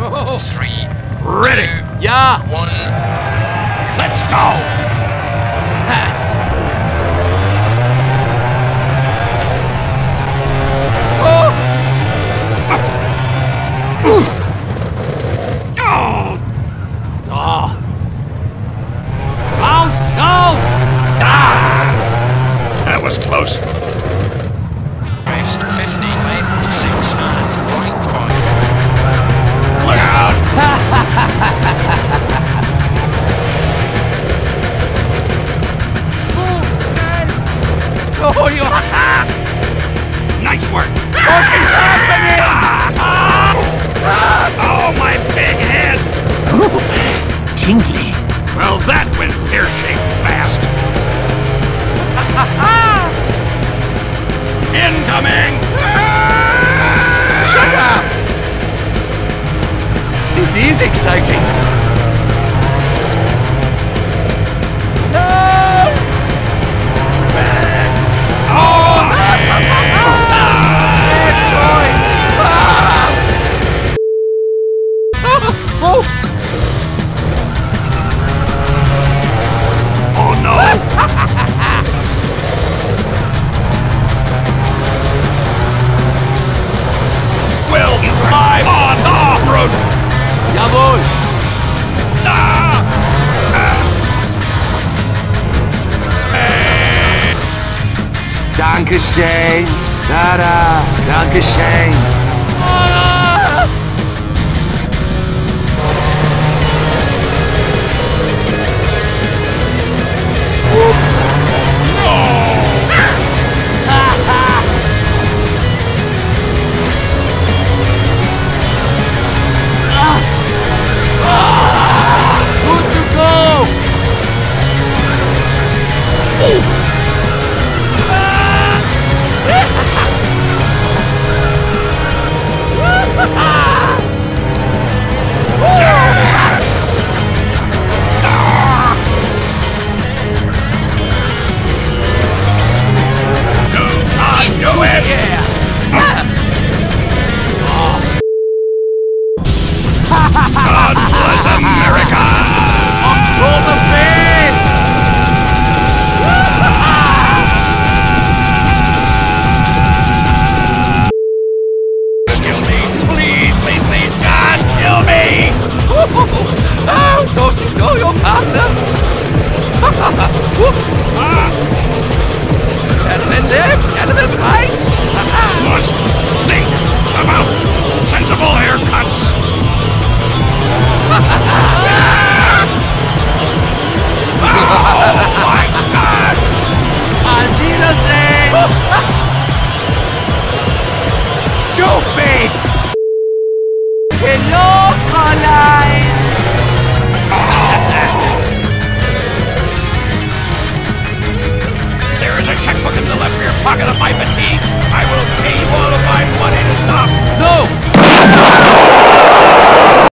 3, ready. 2, yeah. 1, let's go. Ha. This is exciting! No! Oh! Bad choice! Ah! Oh! Oh no! Will you drive on the off-road? Jawohl! Ah! Dankeschön! Tada! Dankeschön! Ah! Ups! No! Ah! Pocket of my fatigue.